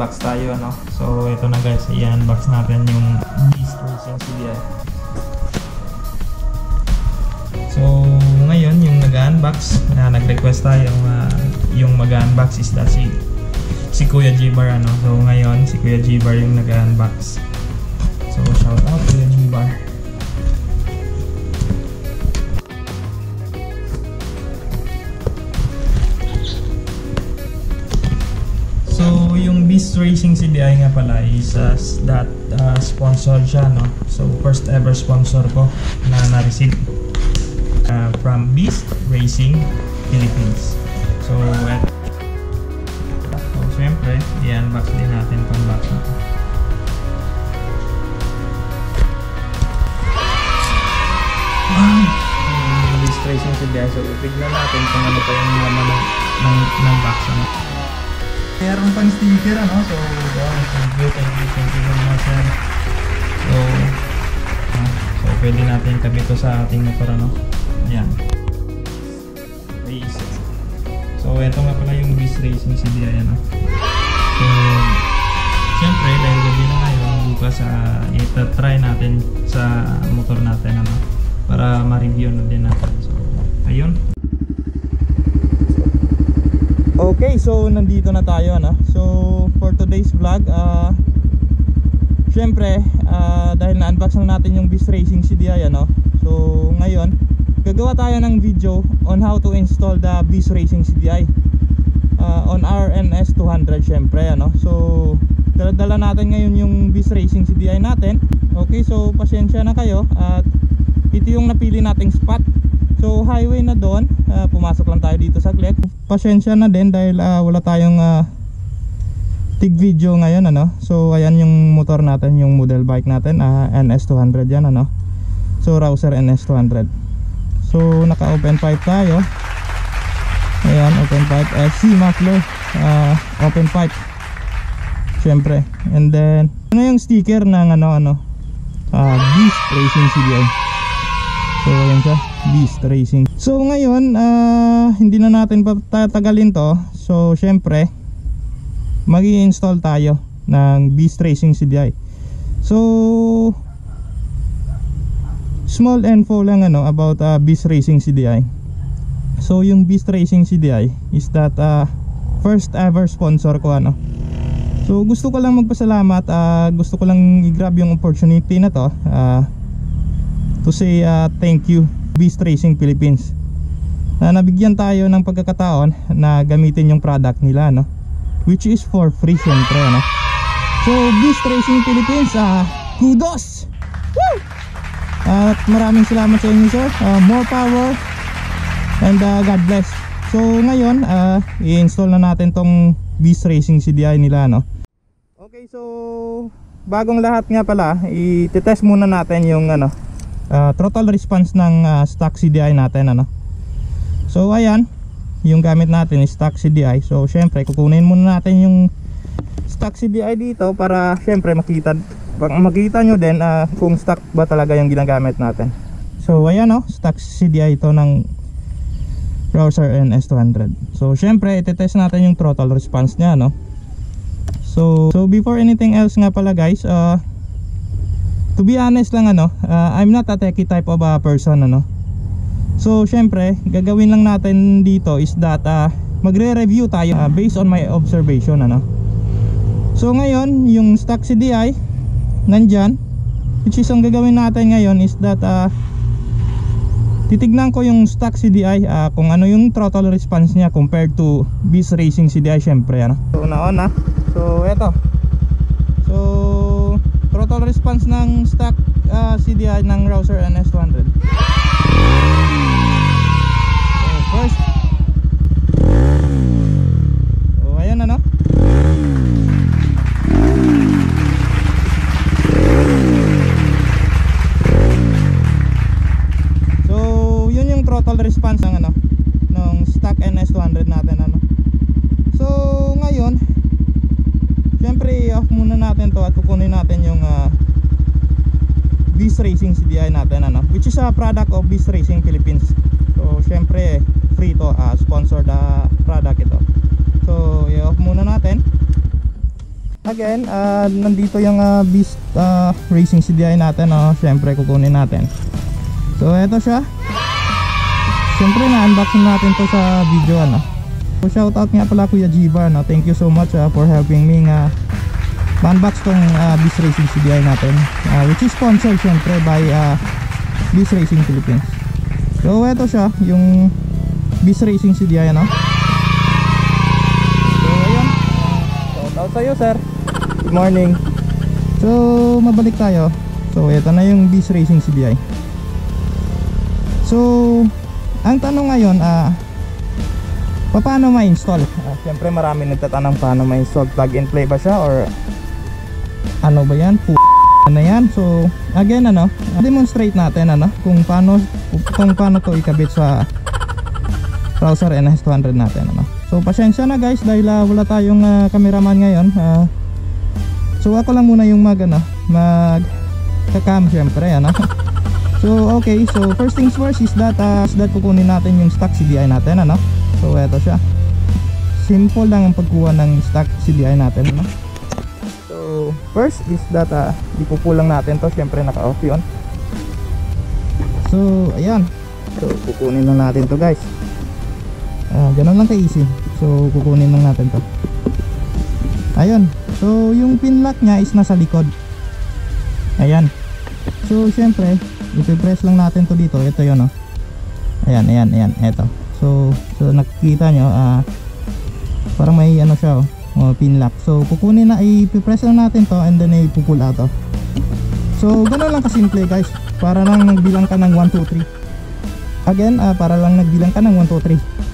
i-unbox tayo, no? So ito na guys, i-unbox natin yung Beast Racing CDI. So ngayon yung nag-unbox, nag-request tayo yung mag-unbox is that si Kuya Jibar, ano? So ngayon si Kuya Jibar yung nag-unbox. So shout out Kuya Jibar. So yung Beast Racing CDI nga pala is that sponsor siya, no? So first ever sponsor ko na na-receive from Beast Racing Philippines. So syempre i-unbox din natin itong box na to. Yung Beast Racing CDI, so tignan natin kung ano pa yung laman ng box na to. Meron pang sticker, ano? So, thank you so much, sir. So, so pwede natin tabi ito sa ating motor, ano? Ayan. Race. So, eto nga pala yung Beast Racing CDI, ano? So, siyempre, dahil gabi na ngayon, bukas, itatry natin sa motor natin, ano? Para ma-review na din natin. So, ayun. Okay, so nandito na tayo, ano? So for today's vlog, syempre, dahil na-unbox na natin yung Beast Racing CDI, ano? So ngayon, gagawa tayo ng video on how to install the Beast Racing CDI on R10 NS200, syempre, ano? So dala-dala natin ngayon yung Beast Racing CDI natin. Okay, so pasensya na kayo at ito yung napili nating spot. So highway na doon, pumasok lang tayo dito saglit. Pasensya na din dahil wala tayong tig video ngayon, ano. So ayan yung motor natin, yung model bike natin, NS200 yan, ano. So Rouser NS200. So naka open pipe tayo. Ayan, open pipe, SC Mackler, open pipe. Syempre. And then ano yung sticker ng Beast Racing CDI. So ayan siya, Beast Racing. So ngayon, hindi na natin patatagalin to. So syempre, mag-i-install tayo ng Beast Racing CDI. So small info lang, ano, about Beast Racing CDI. So yung Beast Racing CDI is that first ever sponsor ko, ano. So gusto ko lang magpasalamat, gusto ko lang i-grab yung opportunity na to, to say thank you Beast Racing Philippines na nabigyan tayo ng pagkakataon na gamitin yung product nila, no? Which is for free, syempre, no? So Beast Racing Philippines, kudos! Woo! At maraming salamat sa inyo, sir. More power and God bless. So ngayon, i-install na natin tong Beast Racing CDI nila, no? Okay, so bagong lahat nga pala, i-test muna natin yung throttle response ng stock CDI natin, ano. So ayan, yung gamit natin is stock CDI. So syempre kukunin muna natin yung stock CDI dito para syempre makita nyo din kung stock ba talaga yung ginagamit natin. So ayan, no, stock CDI ito ng Pulsar NS200. So syempre itetest natin yung throttle response nya, no. So before anything else nga pala guys, to be honest lang, ano, I'm not a techie type of person, ano. So syempre gagawin lang natin dito is that magre-review tayo based on my observation, ano. So ngayon yung stock CDI nandyan, which is ang gagawin natin ngayon is that titignan ko yung stock CDI, kung ano yung throttle response niya compared to Beast Racing CDI, syempre, ano. So una-una, so eto, so throttle response ng stock CDI ng Rouser NS200. So first, so ayan, ano. So yun yung throttle response ng ano, ng stock NS200 natin, ano. So ngayon siyempre i-off muna natin to at kukunin natin yung Beast Racing CDI natin, ano, which is a product of Beast Racing Philippines. So siyempre free to, sponsor the product ito. So i-off muna natin. Again, nandito yung Beast Racing CDI natin, syempre kukunin natin. So eto siya. Syempre na-unboxing natin to sa video, So, shoutout nga pala Kuya Jibar, Thank you so much for helping me unbox tong Beast Racing CDI natin, which is sponsored syempre by Beast Racing Philippines. So eto siya, yung Beast Racing CDI, Sa'yo, sir. Good morning. So, mabalik tayo. So, ito na yung Beast Racing CDI. So, ang tanong ngayon, paano ma-install? Siyempre, marami nagtatanong paano ma-install. Plug and play ba siya? Or, ano ba yan? Na yan? So, again, demonstrate natin, kung paano to ikabit sa Pulsar NS200 natin, So, pasensya na guys dahil wala tayong cameraman ngayon. So, ako lang muna yung magka-cam syempre, So, okay. So, first things first is that kukunin natin yung stock CDI natin, So, eto siya. Simple lang ang pagkuha ng stock CDI natin, So, first is that ipupulang natin to, syempre naka-off yun. So, ayan. So, kukunin na natin to guys. Ganun lang ka-easy. So, kukunin lang natin to. Ayun. So, yung pin lock nya is nasa likod. Ayan. So, syempre, ipipress lang natin to dito. Ito yun, Ayan. Ito. So nakikita nyo, parang may siya, pin lock. So, kukunin na, ipipress lang natin to and then ipupull out to. So, ganun lang kasimple guys. Para lang nagbilang ka ng 1, 2, 3. Again, para lang nagbilang ka ng 1, 2, 3.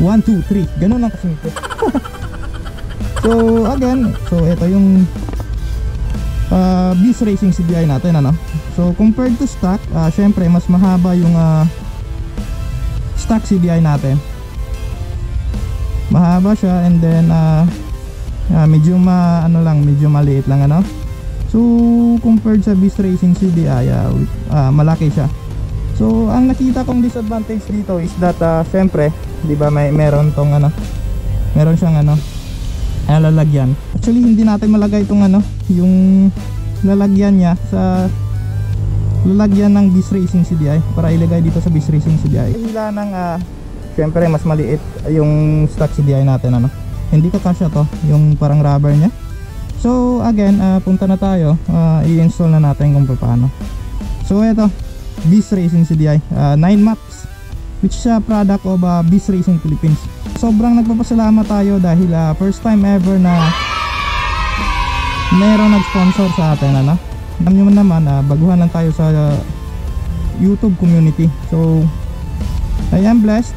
1, 2, 3. Ganun lang kasimple. So, again, so ito yung Beast Racing CDI natin, So, compared to stock, syempre, mas mahaba yung stock CDI natin. Mahaba siya and then medyo medyo maliit lang, So, compared sa Beast Racing CDI, malaki siya. So, ang nakita kong disadvantage dito is that, syempre, diba meron tong meron siyang lalagyan. Actually hindi natin malagay tong yung lalagyan niya sa lalagyan ng Beast Racing CDI para ilagay dito sa Beast Racing CDI. Hila ng syempre mas maliit yung stock CDI natin, Hindi kakasya to yung parang rubber niya. So again, punta na tayo, i-install na natin kung paano. So ito, Beast Racing CDI 9 maps which is a product of Beast Racing Philippines. Sobrang nagpapasalamat tayo dahil first time ever na meron nag-sponsor sa atin, Alam nyo naman, baguhan lang tayo sa YouTube community. So, I am blessed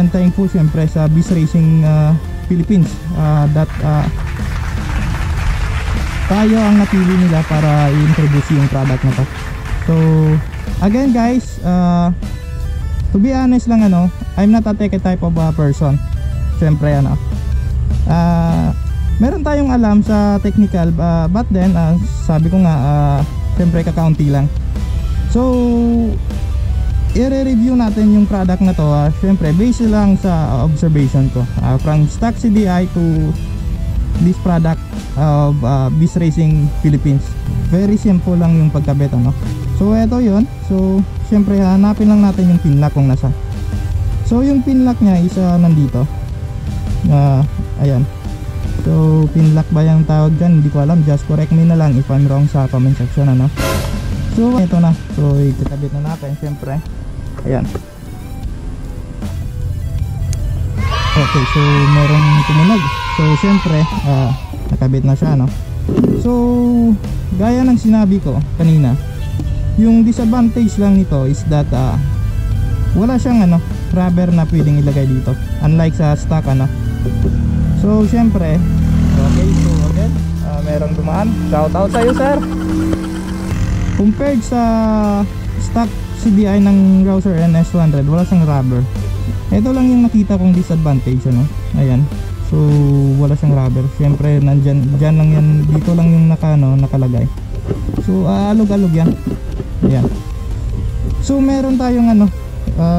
and thankful syempre sa Beast Racing Philippines that tayo ang napili nila para i-introduce yung product na to. So, again guys, to be honest lang, I'm not a tech type of person. Siyempre, meron tayong alam sa technical, but then, sabi ko nga, siyempre, kakaunti lang. So, i-review natin yung product na to, siyempre, based lang sa observation ko. From stock CDI to this product of Beast Racing Philippines. Very simple lang yung pagkabit, So, eto yun. So, siyempre hanapin lang natin yung pin lock kung nasa. So yung pin lock nya is nandito, ayan. So pin lock ba yung tawag dyan, hindi ko alam, just correct me na lang if I'm wrong sa comment section, So ito na, so ikakabit na natin siyempre, ayan. Okay, so merong tumunog, so siyempre nakabit na siya, So gaya ng sinabi ko kanina, yung disadvantage lang nito is that wala siyang rubber na pwedeng ilagay dito unlike sa stock, So syempre, okay, so again, merong dumaan, shout out sa'yo sir. Compared sa stock CDI ng Pulsar NS200, wala siyang rubber. Ito lang yung nakita kong disadvantage, Ayan, so wala siyang rubber. Syempre nandyan, dyan lang yan, dito lang yung nakalagay. So alog-alog yan. Ayan. So meron tayong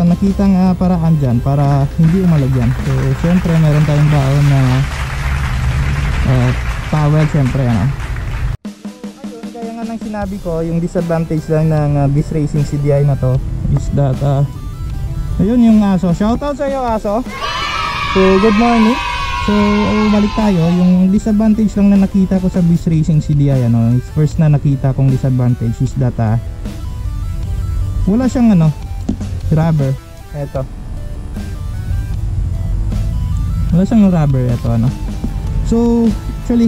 nakitang paraan dyan para hindi umalagyan. So syempre meron tayong baon na towel syempre ano. Ayun, kaya nga nang sinabi ko, yung disadvantage lang ng Beast Racing CDI na to is that ayun yung aso. Shoutout sa iyo aso. So good morning. So balik tayo, yung disadvantage lang na nakita ko sa Beast Racing CDI ano, it's first na nakita kong disadvantage is that wala siyang ano, rubber. Eto, wala siyang rubber eto ano. So actually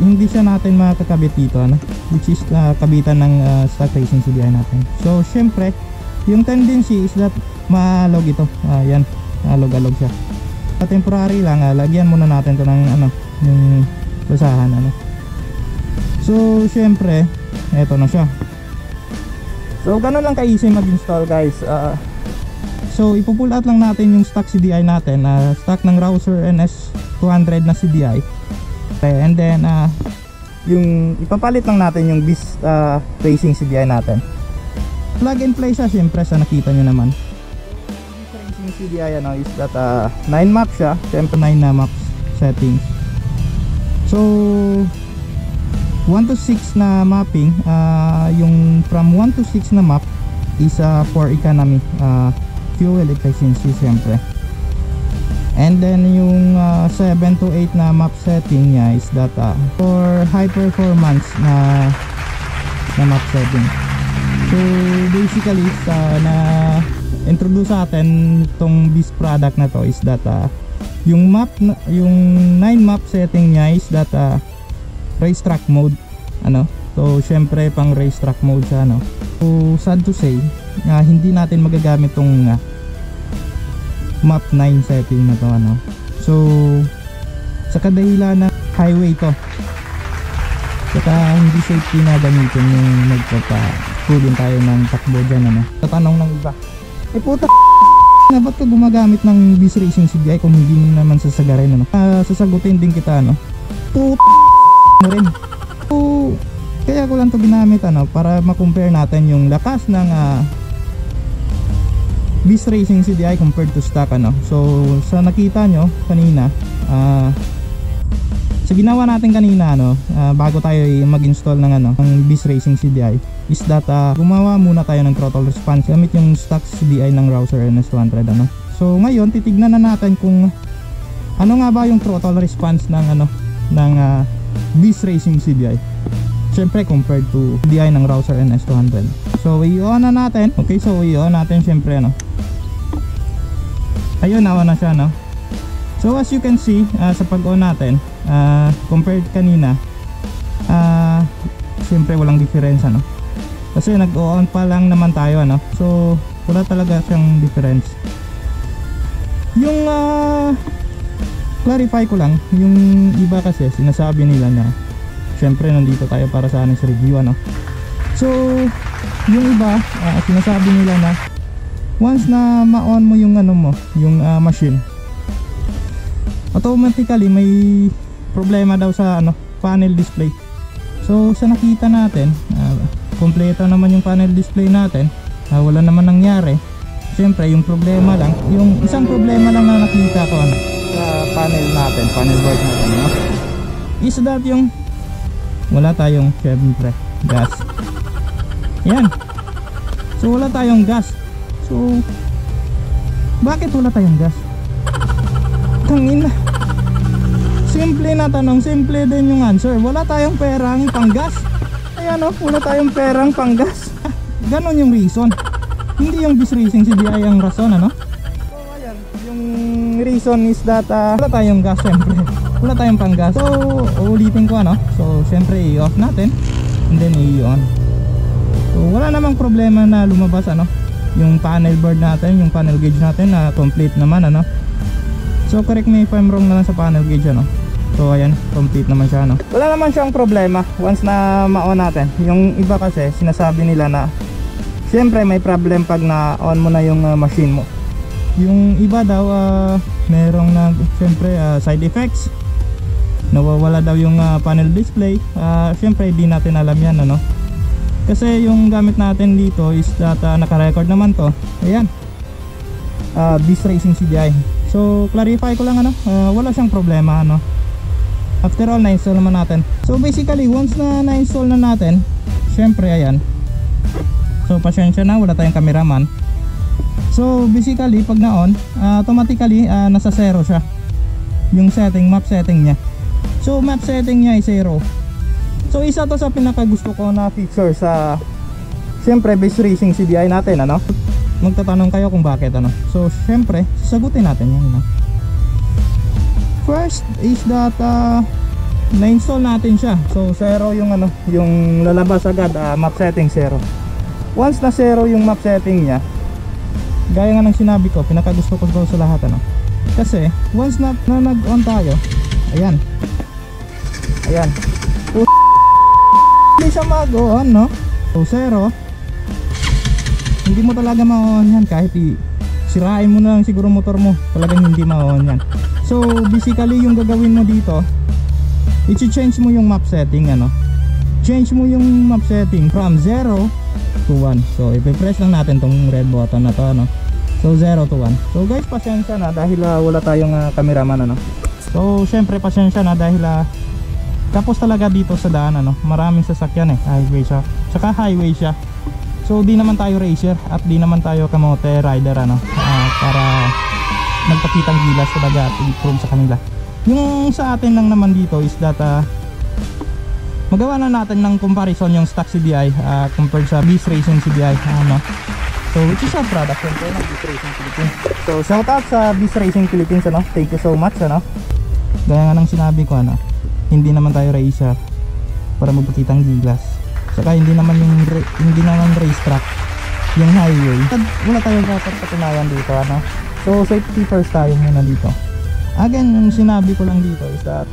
hindi siya natin makakabit dito ano, which is kabitan ng stock racing CDI natin. So syempre yung tendency is that maalog ito. Ayan, alog-alog siya. Sa temporary lang, lagyan muna natin to ng ano, yung basahan ano. So syempre eto na siya. So gano'n lang ka-easy mag-install guys. So ipupull out lang natin yung stock CDI natin, stock ng Rouser NS200 na CDI. Okay, and then yung ipapalit lang natin yung Beast Racing CDI natin. Plug and play siya syempre sa nakita nyo naman. Beast Racing CDI ano is that 9 map siya, syempre 9 na map settings. So 1 to 6 na mapping, yung from 1 to 6 na map is for economy, fuel efficiency siyempre. And then yung 7 to 8 na map setting niya is that for high performance na map setting. So basically na introduce sa atin itong Beast product na to is that yung map, yung 9 map setting niya is that racetrack mode ano. So syempre pang racetrack mode siya ano. So sad to say hindi natin magagamit tong map 9 setting na to ano. So sa kadahilan ng highway to, saka hindi safety na gamitin yung nagpapatuloy tayo ng takbo dyan ano. Sa tanong ng iba, puta na ba't ka gumagamit ng Beast Racing CDI kung hindi mo naman sasagarin ano. Sasagutin din kita ano, puta mo rin. So kaya ko lang to ginamit ano, para makompare natin yung lakas ng Beast Racing CDI compared to stock ano. So sa nakita nyo kanina, sa ginawa natin kanina ano, bago tayo mag-install ng ano, ng Beast Racing CDI is that gumawa muna tayo ng throttle response gamit yung stock CDI ng Rouser NS200 ano. So ngayon titignan na natin kung ano nga ba yung throttle response ng ano, ng Beast Racing CDI syempre compared to CDI ng Rouser NS200. So i-on na natin. Okay, so i-on natin syempre no. Ayun, nawa na siya no. So as you can see, sa pag-on natin, compared kanina, syempre walang diferensya no. Kasi nag-on pa lang naman tayo ano. So wala talaga siyang difference. Yung clarify ko lang, yung iba kasi sinasabi nila na syempre nandito tayo para sa anong review ano. So yung iba sinasabi nila na once na ma-on mo yung ano mo, yung machine, automatically may problema daw sa ano, panel display. So sa nakita natin, kompleto naman yung panel display natin, wala naman nangyari. Syempre yung problema lang, yung isang problema lang na nakita ko ano, panel natin, panel board natin no? Is that yung wala tayong syempre gas. Yan. So wala tayong gas. So bakit wala tayong gas? Tangina. Simple na tanong, simple din yung answer. Wala tayong perang pang gas. Ayan o, wala tayong perang pang gas. Ganon yung reason. Hindi yung Beast Racing CDI ang rason ano. Reason is that wala tayong gas syempre, wala tayong pang gas. So uulitin ko ano, so syempre i-off natin and then i-on. So wala namang problema na lumabas ano, yung panel board natin, yung panel gauge natin na complete naman ano. So correct me if I'm wrong na lang sa panel gauge ano. So ayan, complete naman siya ano, wala naman siyang problema once na ma-on natin. Yung iba kasi sinasabi nila na syempre may problem pag na-on mo na yung machine mo. Yung iba daw merong na syempre side effects, nawawala daw yung panel display. Syempre di natin alam yan ano, kasi yung gamit natin dito is that naka-record naman to. Ayan, Beast Racing CDI. So clarify ko lang ano, wala siyang problema ano. After all, na-install naman natin. So basically, once na na-install na natin, syempre ayan. So pasensya na, wala tayong cameraman. So basically, pag na-on, automatically nasa 0 siya. Yung setting, map setting niya. So map setting niya ay 0. So isa to sa pinaka gusto ko na feature sa syempre Beast Racing CDI natin, ano? Magtatanong kayo kung bakit, ano? So syempre, sasagutin natin yan, ano? First is that na-install natin siya. So 0 yung ano, yung lalabas agad, map setting 0. Once na 0 yung map setting niya, gaya nga ng sinabi ko, pinaka gusto ko daw sa lahat, ano? Kasi once na nag-on tayo, ayan. Ayan. Hindi siya mag-on, no? So 0. Hindi mo talaga ma-on yan, kahit sirain mo na lang siguro motor mo, talagang hindi ma-on yan. So basically yung gagawin mo dito, i-change mo yung map setting, ano? Change mo yung map setting from 0 to 1. So i-press lang natin tong red button na to, ano? So 0 to 1. So guys, pasensya na dahil wala tayong cameraman, ano? So syempre pasensya na dahil tapos talaga dito sa daan, ano, maraming sasakyan eh, highway siya. Saka highway siya. So di naman tayo racer at di naman tayo kamote rider, ano, para magpakitang gilas talaga at improve sa kanila. Yung sa atin lang naman dito is that magawa na natin ng comparison yung stock CDI compared sa Beast Racing CDI, ano. So which is a product syempre ng Beast Racing Philippines. So shout out sa Beast Racing Philippines, ano, thank you so much, ano. Gaya nga ng sinabi ko, ano, hindi naman tayo racer para magpakitang gilas. Saka hindi naman racetrack yung highway. Wala tayong dapat patunayan dito, ano. So safety first tayo muna dito. Again, yung sinabi ko lang dito is that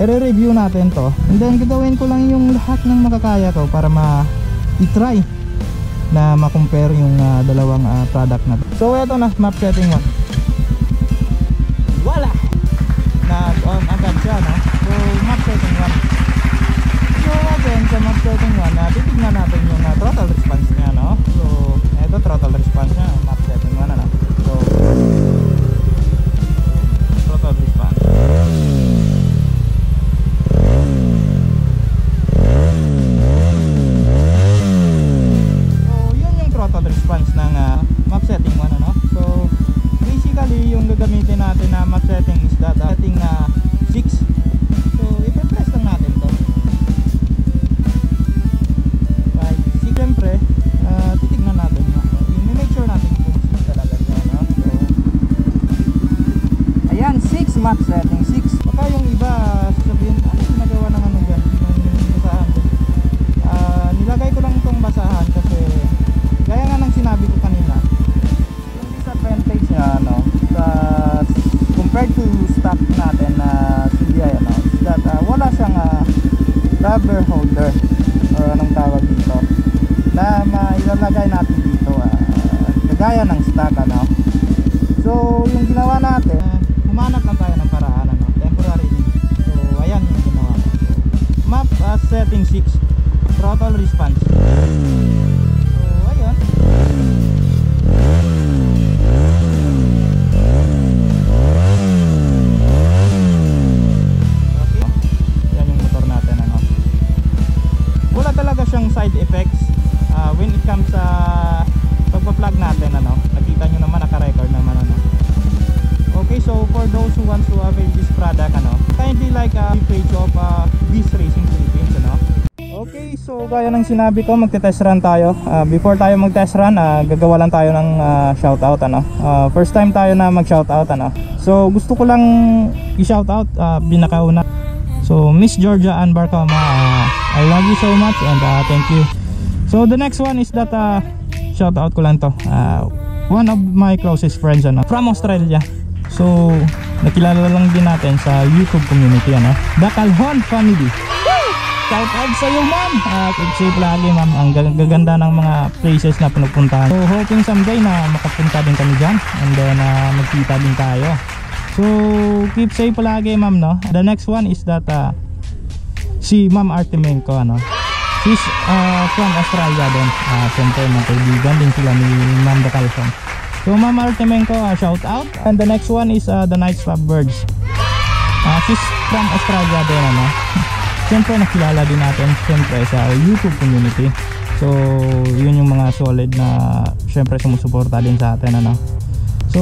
i-review natin to. And then gagawin ko lang yung lahat ng makakaya ko para ma-try na ma-compare yung dalawang product na to. So eto na, map setting 1. Wala! Nag-on agad siya, no? So map setting 1. So again, sa map setting 1, titignan natin yung throttle response niya, no? So eto throttle response niya, map setting 1 na. So throttle response. So yun yung throttle response ng map setting 1, ano? So basically yung gagamitin natin na map setting is that setting 6. So i-press lang natin to 5, 6. Siyempre titignan natin, i-make sure natin kung talaga siya, no? So ayan, 6 map setting 6. Baka yung iba sasabihin, ano yung nagawa ng ano dyan, yung basahan. Nilagay ko lang itong basahan kasi gaya nga ng sinabi ko kanina, yung disadvantage niya, ano, sa compared to stock natin na CDI, ano, is that wala siyang rubber holder or anong tawag dito na mailalagay natin dito kagaya ng stock, ano. So yung ginawa natin, humanap lang tayo ng paraan, ano, temporary. So ayan yung ginawa ko. Map setting 6, throttle response. So ayan, siyang side effects when it comes sa pagpa-vlog natin, ano. Nakita nyo naman, naka-record naman, ano. Okay, so for those who wants to avail this product, ano, kindly like the page of Beast Racing Philippines, ano. Okay, so gaya ng sinabi ko, magte-test run tayo. Before tayo mag-test run, gagawa lang tayo ng shoutout, ano. First time tayo na mag-shoutout, ano. So gusto ko lang i-shoutout binakauna. So Miss Georgia Ann Barcoma, I love you so much and thank you. So the next one is that shout out ko lang to, one of my closest friends, ano, from Australia. So nakilala lang din natin sa YouTube community, ano, The Calhoun family. Shout out sa iyo, ma'am. Keep safe lagi, ma'am. Ang gaganda ng mga places na pinupuntahan. So hoping someday na makapunta din kami dyan, and then magkita din tayo. So keep safe palagi, ma'am, no. The next one is that si Ma'am Artemenko, ano. She's from Australia din. Siyempre mga kaibigan din sila ni Ma'am Calhoun. So Ma'am Artemenko, shout out. And the next one is the Night Swap Birds. She's from Australia din, ano. Siyempre nakilala din natin siyempre sa YouTube community. So yun yung mga solid na siyempre sumusuporta din sa atin, ano. So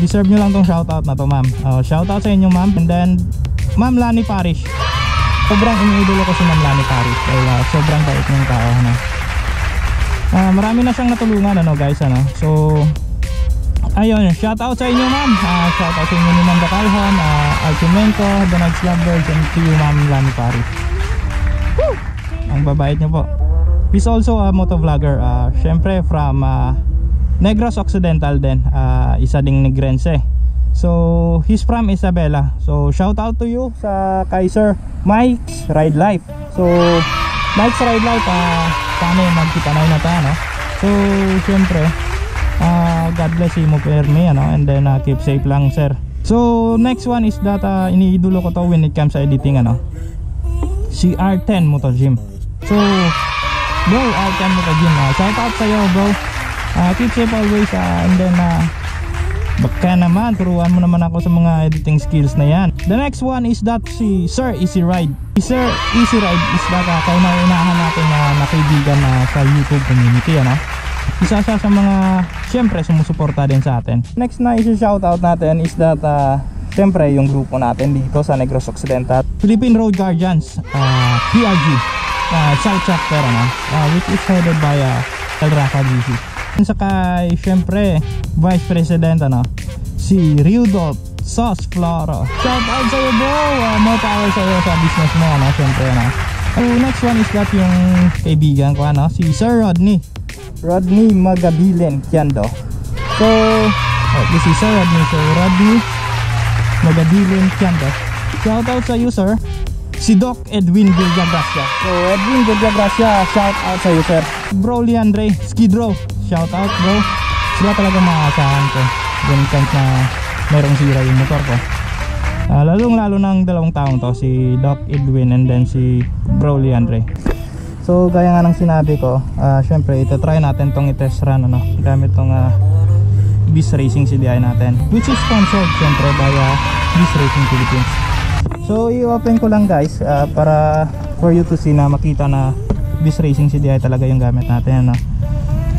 deserve nyo lang tong shoutout na to, ma'am. Shoutout sa inyo, ma'am. And then Ma'am Lani Paris, sobrang iniidolo ko si Ma'am Lani Paris dahil sobrang bait niyang tao, ano. Marami na siyang natulungan, ano, guys, ano. So ayun, shoutout sa inyo, ma'am. Shoutout sa inyo ni Ma'am The Calhoun, Alquenco, the nag-slangboy, and to you, Ma'am Lani Paris. Woo! Ang babait niyo po. He's also a motovlogger, syempre from Negros Occidental din, isa ding Negrense. So he's from Isabela. So shout out to you sa Kaiser Mike's Ride Life. So Mike's Ride Life, paano magkitanaw na tayo, no? So syempre God bless you mo permi, ano, and then keep safe lang, sir. So next one is that iniidolo ko to when it comes sa editing, ano, si R10 Motor Gym. So bro, R10 Motor Gym, shout out sa'yo, bro. Keep safe always, and then baka naman, turuan mo naman ako sa mga editing skills na yan. The next one is that si Sir Easy Ride. Si Sir Easy Ride is baka kauna-unahan natin na nakaibigan sa YouTube community, ano. Isa siya sa mga siyempre sumusuporta din sa atin. Next na isi-shoutout natin is that siyempre yung grupo natin dito sa Negros Occidental, Philippine Road Guardians, PRG, South Chapter, ano, which is headed by Kelraka. Saka siyempre Vice President, ano, si Rudolph Sauce Flora. Shout out sa'yo, bro. More power sa'yo sa business mo, ano, siyempre, ano. Next one is that yung kaibigan ko, ano, si Sir Rodney Magabilen Kiando. So this is Sir Rodney, so Rodney Magabilen Kiando, shout out sa'yo, sir. Si Doc Edwin Biljabracia. So Edwin Biljabracia, shout out sa'yo, sir. Bro Liandre Skidrow, shout out, bro. Sila talaga maaasahan ko when it comes na merong sira yung motor ko, lalong lalo ng dalawang taong to, si Doc Edwin and then si Bro Liandre. So gaya nga ng sinabi ko, syempre itatry natin tong itest run, ano, gamit tong Beast Racing CDI natin, which is sponsored syempre by Beast Racing Philippines. So i-open ko lang, guys, para for you to see na makita na Beast Racing CDI talaga yung gamit natin, ano.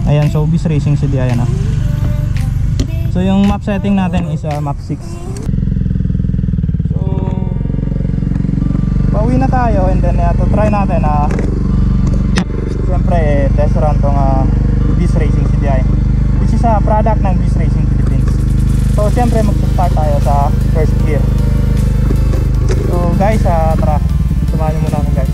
Ayan, so Beast Racing CDI, ano. So yung map setting natin is map 6. So pauwi na tayo, and then to try natin siyempre test run tong Beast Racing CDI, which is a product ng Beast Racing Philippines. So siyempre mag-start tayo sa first gear. So guys, tara, tumayo muna ako, guys.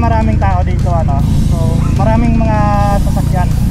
Maraming tao dito, ano. So maraming mga sasakyan.